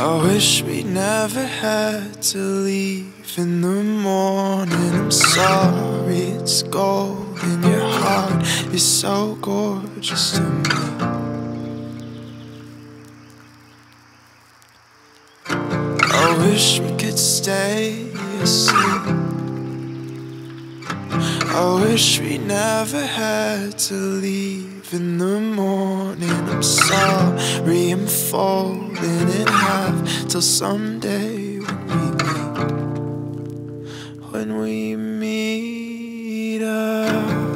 I wish we never had to leave in the morning. I'm sorry it's gold in your heart. You're so gorgeous to me. I wish we could stay asleep. I wish we never had to leave in the morning. I'm sorry I'm folding in half till someday when we meet again.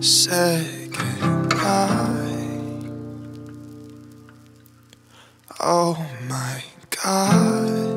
Say goodbye. Oh my God.